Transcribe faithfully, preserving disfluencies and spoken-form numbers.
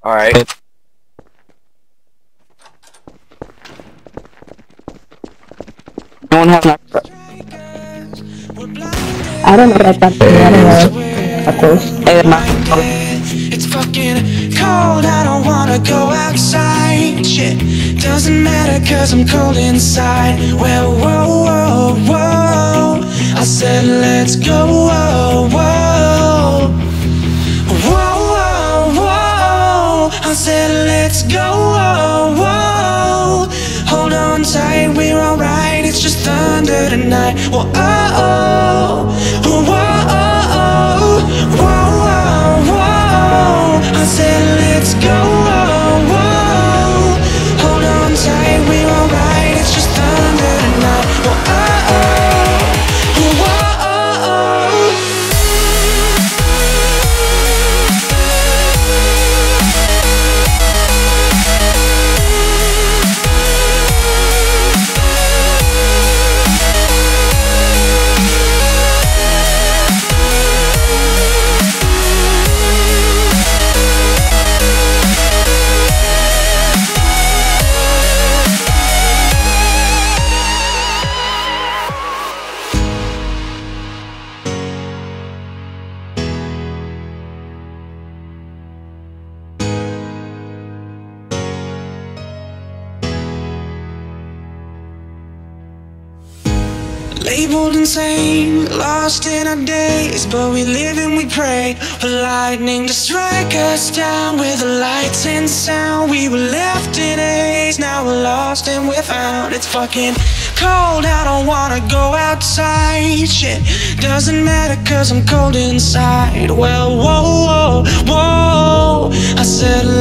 All right. No one has an access. I don't know what that thing is. Of course. It's fucking cold. I don't wanna go outside. Shit doesn't matter 'cause I'm cold inside. Well, whoa, whoa, whoa. I said let's go. Whoa, whoa, whoa, whoa. I said let's go. Whoa, whoa. Hold on tight, we're alright. It's just thunder tonight. Whoa, oh, oh, whoa, oh, whoa, whoa, whoa. I said let's go, whoa, whoa. Hold on tight, we're alright. It's just thunder tonight. Whoa, oh, oh, whoa, labeled insane, lost in our days, but we live and we pray for lightning to strike us down. With the lights and sound, we were left in haze. Now we're lost and we're found. It's fucking cold, I don't wanna go outside. Shit doesn't matter 'cause I'm cold inside. Well, whoa, whoa, whoa. I said